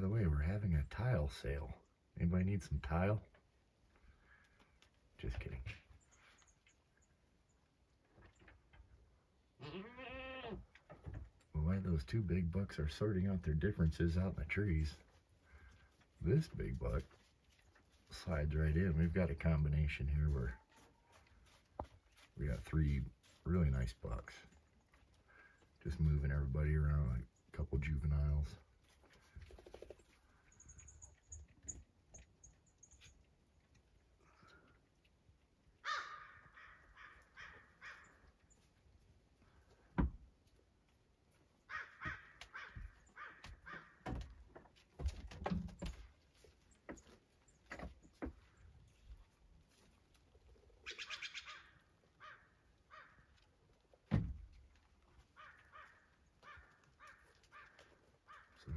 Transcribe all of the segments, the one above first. by the way, we're having a tile sale. Anybody need some tile? Just kidding. Why those two big bucks are sorting out their differences out in the trees. This big buck slides right in. We've got a combination here where we got three really nice bucks. Just moving everybody around, like a couple juveniles.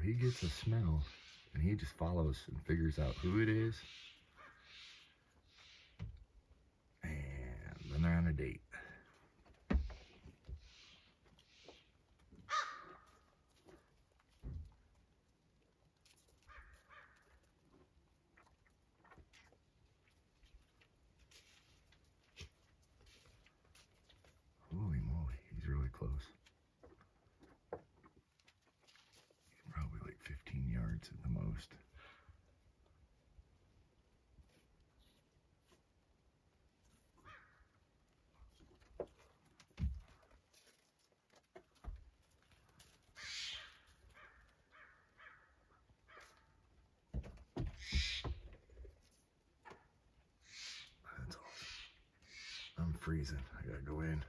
He gets a smell and he just follows and figures out who it is, and then they're on a date. Holy moly, he's really close. 15 yards at the most. That's awesome. I'm freezing. I gotta go in.